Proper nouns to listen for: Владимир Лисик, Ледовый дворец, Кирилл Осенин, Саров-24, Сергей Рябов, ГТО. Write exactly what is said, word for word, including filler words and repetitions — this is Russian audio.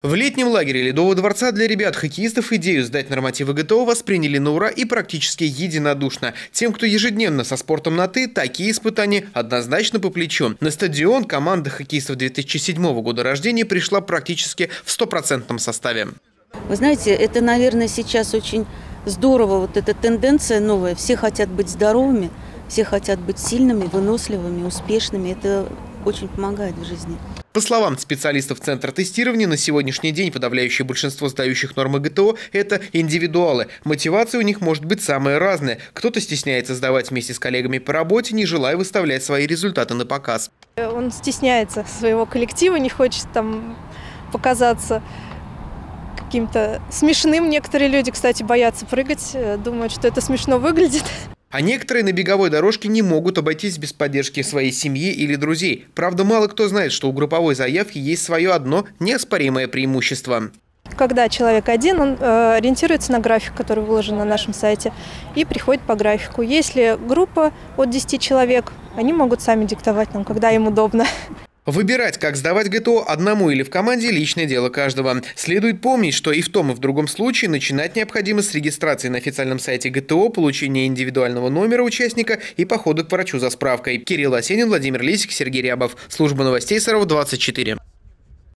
В летнем лагере Ледового дворца для ребят-хоккеистов идею сдать нормативы гэ тэ о восприняли на ура и практически единодушно. Тем, кто ежедневно со спортом на «ты», такие испытания однозначно по плечу. На стадион команда хоккеистов две тысячи седьмого года рождения пришла практически в стопроцентном составе. Вы знаете, это, наверное, сейчас очень здорово, вот эта тенденция новая. Все хотят быть здоровыми, все хотят быть сильными, выносливыми, успешными. Это очень помогает в жизни. По словам специалистов Центра тестирования, на сегодняшний день подавляющее большинство сдающих нормы гэ тэ о – это индивидуалы. Мотивация у них может быть самая разная. Кто-то стесняется сдавать вместе с коллегами по работе, не желая выставлять свои результаты на показ. Он стесняется своего коллектива, не хочет там показаться каким-то смешным. Некоторые люди, кстати, боятся прыгать, думают, что это смешно выглядит. А некоторые на беговой дорожке не могут обойтись без поддержки своей семьи или друзей. Правда, мало кто знает, что у групповой заявки есть свое одно неоспоримое преимущество. Когда человек один, он ориентируется на график, который выложен на нашем сайте, и приходит по графику. Если группа от десяти человек, они могут сами диктовать нам, когда им удобно. Выбирать, как сдавать гэ тэ о одному или в команде – личное дело каждого. Следует помнить, что и в том, и в другом случае начинать необходимо с регистрации на официальном сайте гэ тэ о, получения индивидуального номера участника и похода к врачу за справкой. Кирилл Осенин, Владимир Лисик, Сергей Рябов. Служба новостей Саров двадцать четыре.